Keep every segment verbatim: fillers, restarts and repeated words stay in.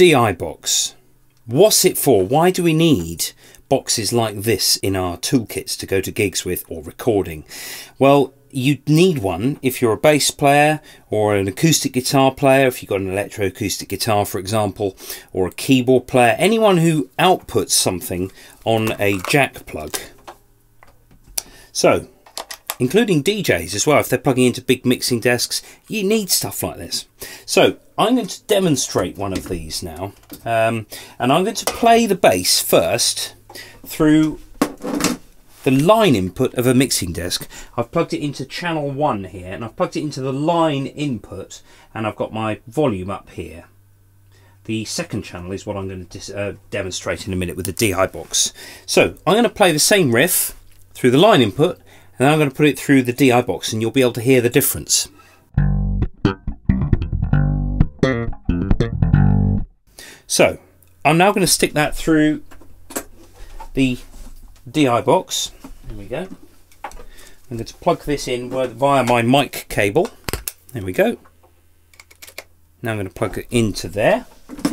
D I box. What's it for? Why do we need boxes like this in our toolkits to go to gigs with or recording? Well, you need one if you're a bass player or an acoustic guitar player, if you've got an electroacoustic guitar, for example, or a keyboard player, anyone who outputs something on a jack plug. So, including D Js as well, if they're plugging into big mixing desks, you need stuff like this. So I'm going to demonstrate one of these now, um, and I'm going to play the bass first through the line input of a mixing desk. I've plugged it into channel one here, and I've plugged it into the line input, and I've got my volume up here. The second channel is what I'm going to uh, demonstrate in a minute with the D I box. So I'm going to play the same riff through the line input, and I'm going to put it through the D I box, and you'll be able to hear the difference. So I'm now going to stick that through the D I box. There we go. I'm going to plug this in via my mic cable. There we go. Now I'm going to plug it into there. I'm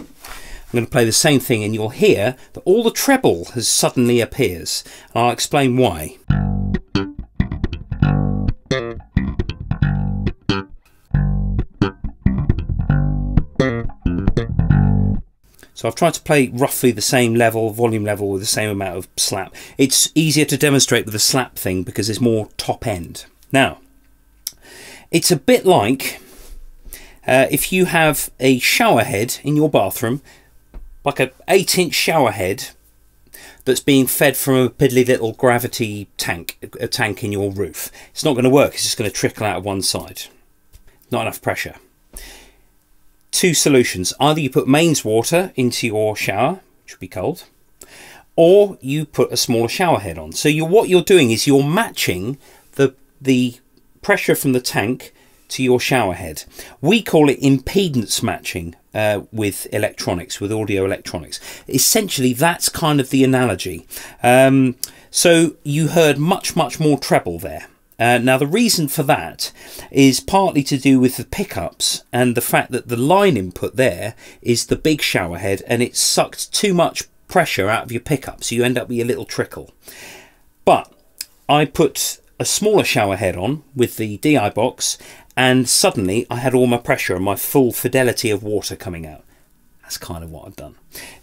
going to play the same thing, and you'll hear that all the treble has suddenly appears. I'll explain why. So I've tried to play roughly the same level, volume level, with the same amount of slap. It's easier to demonstrate with the slap thing because it's more top end. Now, it's a bit like uh, if you have a shower head in your bathroom, like an eight inch shower head that's being fed from a piddly little gravity tank, a tank in your roof. It's not going to work. It's just going to trickle out of one side. Not enough pressure. Two solutions: either you put mains water into your shower, which would be cold, or you put a smaller shower head on. So you're, what you're doing is you're matching the the pressure from the tank to your shower head. We call it impedance matching uh, with electronics, with audio electronics. Essentially, that's kind of the analogy. Um, so you heard much, much more treble there. Uh, now, the reason for that is partly to do with the pickups and the fact that the line input there is the big shower head, and it sucked too much pressure out of your pickup, so you end up with your little trickle. But I put a smaller shower head on with the D I box, and suddenly I had all my pressure and my full fidelity of water coming out. That's kind of what I've done.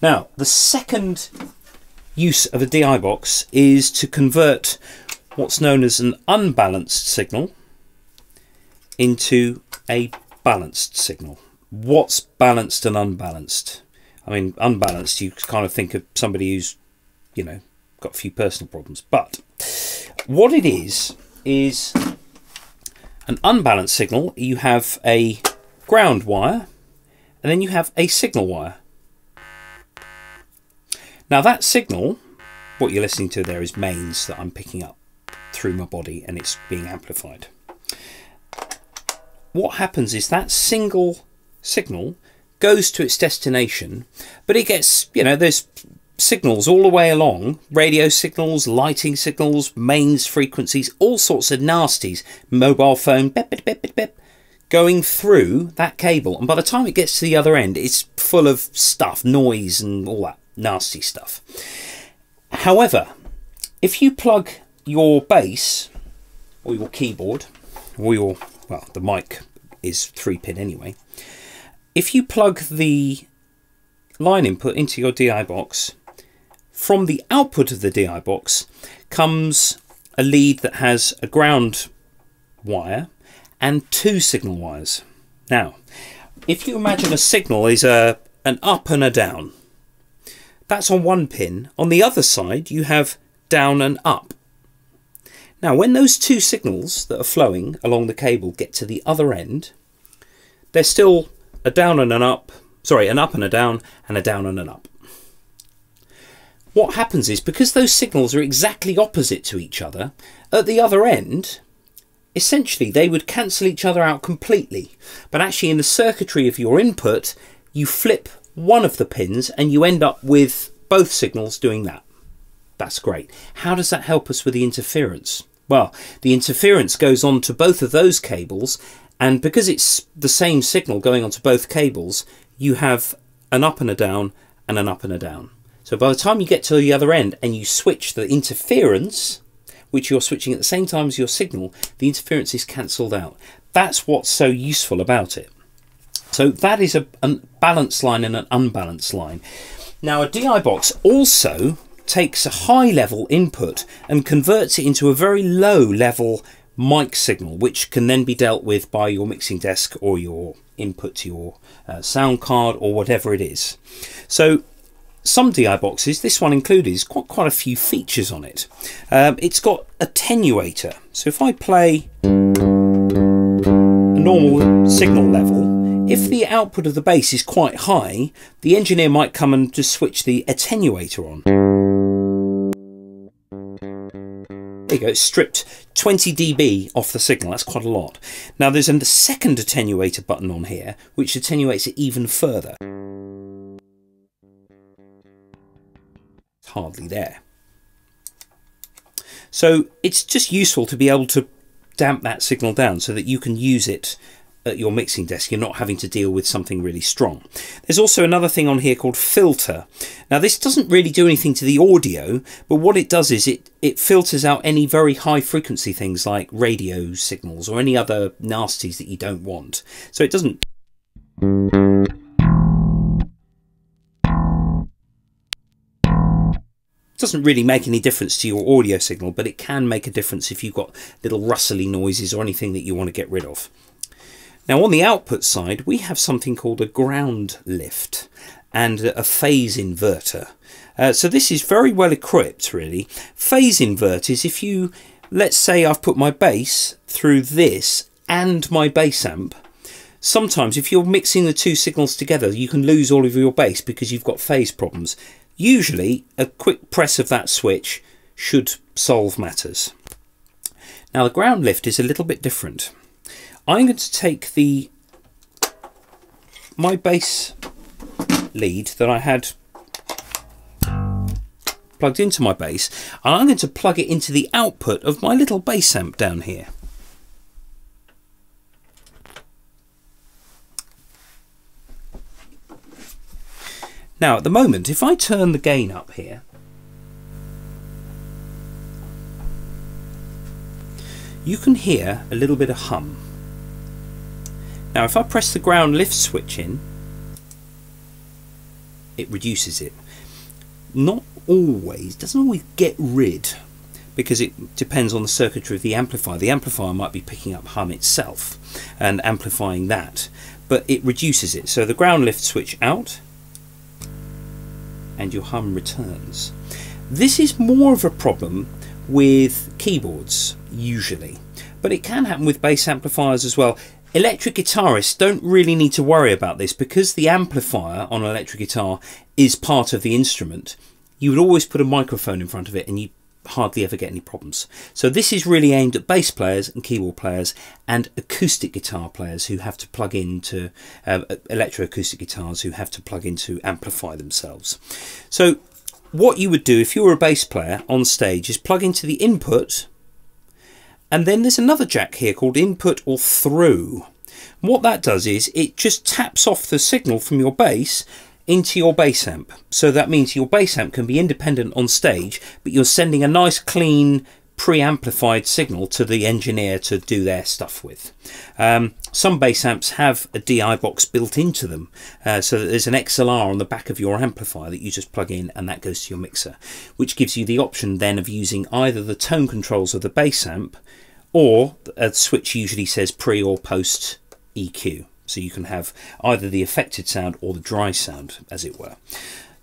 Now, the second use of a D I box is to convert what's known as an unbalanced signal into a balanced signal. What's balanced and unbalanced? I mean, unbalanced, you kind of think of somebody who's, you know, got a few personal problems. But what it is, is an unbalanced signal. You have a ground wire, and then you have a signal wire. Now, that signal, what you're listening to there is mains that I'm picking up through my body, and it's being amplified. What happens is that single signal goes to its destination, but it gets, you know, there's signals all the way along, radio signals, lighting signals, mains frequencies, all sorts of nasties, mobile phone, beep, beep, beep, beep, beep, going through that cable. And by the time it gets to the other end, it's full of stuff, noise and all that nasty stuff. However, if you plug your bass or your keyboard or your, well, the mic is three pin anyway. If you plug the line input into your D I box, from the output of the D I box comes a lead that has a ground wire and two signal wires. Now, if you imagine a signal is a, an up and a down. That's on one pin. On the other side, you have down and up. Now, when those two signals that are flowing along the cable get to the other end, they're still a down and an up, sorry, an up and a down, and a down and an up. What happens is, because those signals are exactly opposite to each other, at the other end, essentially, they would cancel each other out completely. But actually, in the circuitry of your input, you flip one of the pins and you end up with both signals doing that. That's great. How does that help us with the interference? Well, the interference goes on to both of those cables, and because it's the same signal going onto both cables, you have an up and a down and an up and a down. So by the time you get to the other end and you switch the interference, which you're switching at the same time as your signal, the interference is cancelled out. That's what's so useful about it. So that is a, a balanced line and an unbalanced line. Now a D I box also takes a high level input and converts it into a very low level mic signal, which can then be dealt with by your mixing desk or your input to your uh, sound card or whatever it is. So some D I boxes, this one included, has got quite a few features on it. Um, it's got attenuator. So if I play a normal signal level, if the output of the bass is quite high, the engineer might come and just switch the attenuator on. There you go, it's stripped twenty d B off the signal. That's quite a lot. Now there's a second attenuator button on here, which attenuates it even further. Hardly there. So it's just useful to be able to damp that signal down so that you can use it at your mixing desk. You're not having to deal with something really strong. There's also another thing on here called filter. Now this doesn't really do anything to the audio, but what it does is it it filters out any very high frequency things like radio signals or any other nasties that you don't want. So it doesn't doesn't really make any difference to your audio signal, but it can make a difference if you've got little rustly noises or anything that you want to get rid of. Now on the output side we have something called a ground lift and a phase inverter. Uh, so this is very well equipped really. Phase invert is if you, let's say I've put my bass through this and my bass amp. Sometimes if you're mixing the two signals together you can lose all of your bass because you've got phase problems. Usually a quick press of that switch should solve matters. Now the ground lift is a little bit different. I'm going to take the my bass lead that I had plugged into my bass and I'm going to plug it into the output of my little bass amp down here. Now at the moment, if I turn the gain up here, you can hear a little bit of hum. Now if I press the ground lift switch in, it reduces it. Not always, doesn't always get rid, because it depends on the circuitry of the amplifier. The amplifier might be picking up hum itself and amplifying that, but it reduces it. So the ground lift switch out, and your hum returns. This is more of a problem with keyboards usually, but it can happen with bass amplifiers as well. Electric guitarists don't really need to worry about this because the amplifier on an electric guitar is part of the instrument. You would always put a microphone in front of it and you hardly ever get any problems. So this is really aimed at bass players and keyboard players and acoustic guitar players who have to plug into um, electroacoustic guitars who have to plug in to amplify themselves. So what you would do if you were a bass player on stage is plug into the input, and then there's another jack here called input or through. And what that does is it just taps off the signal from your bass into your bass amp. So that means your bass amp can be independent on stage, but you're sending a nice clean pre-amplified signal to the engineer to do their stuff with. Um, some bass amps have a D I box built into them, uh, so that there's an X L R on the back of your amplifier that you just plug in and that goes to your mixer, which gives you the option then of using either the tone controls of the bass amp or a switch usually says pre or post E Q. So you can have either the affected sound or the dry sound, as it were.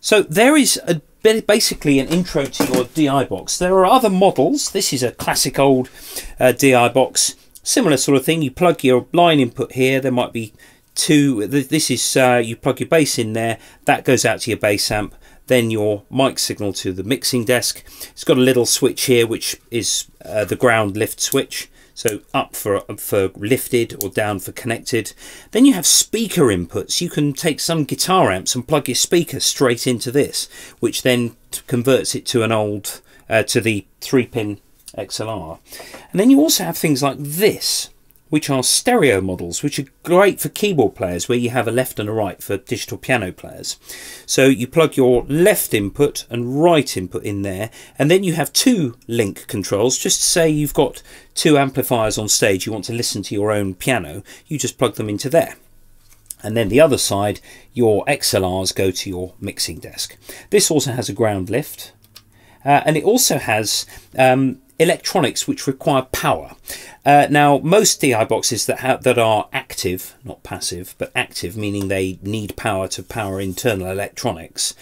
So there is a basically an intro to your D I box. There are other models. This is a classic old uh, D I box. Similar sort of thing. You plug your line input here. There might be two. This is uh, you plug your bass in there. That goes out to your bass amp. Then your mic signal to the mixing desk. It's got a little switch here, which is uh, the ground lift switch. So up for, for lifted or down for connected. Then you have speaker inputs. You can take some guitar amps and plug your speaker straight into this, which then converts it to an old, uh, to the three pin X L R. And then you also have things like this, which are stereo models, which are great for keyboard players where you have a left and a right for digital piano players. So you plug your left input and right input in there, and then you have two link controls. Just say you've got two amplifiers on stage, you want to listen to your own piano, you just plug them into there. And then the other side, your X L Rs go to your mixing desk. This also has a ground lift, uh, and it also has um, electronics which require power. Uh, now, most D I boxes that have, that are active, not passive, but active, meaning they need power to power internal electronics,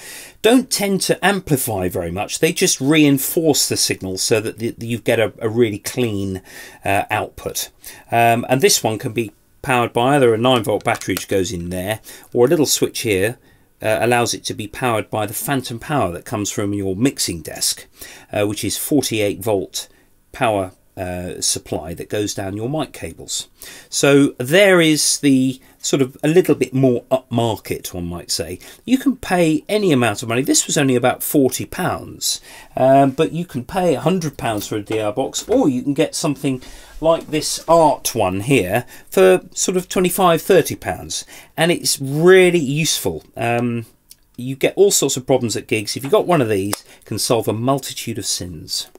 don't tend to amplify very much. They just reinforce the signal so that the, you get a, a really clean uh, output. Um, and this one can be powered by either a nine volt battery which goes in there, or a little switch here uh, allows it to be powered by the phantom power that comes from your mixing desk, uh, which is forty-eight volt power uh, supply that goes down your mic cables. So there is the sort of a little bit more upmarket, one might say. You can pay any amount of money. This was only about forty pounds, um, but you can pay one hundred pounds for a D I box, or you can get something like this art one here for sort of twenty-five, thirty pounds, and it's really useful. Um, you get all sorts of problems at gigs. If you've got one of these, it can solve a multitude of sins.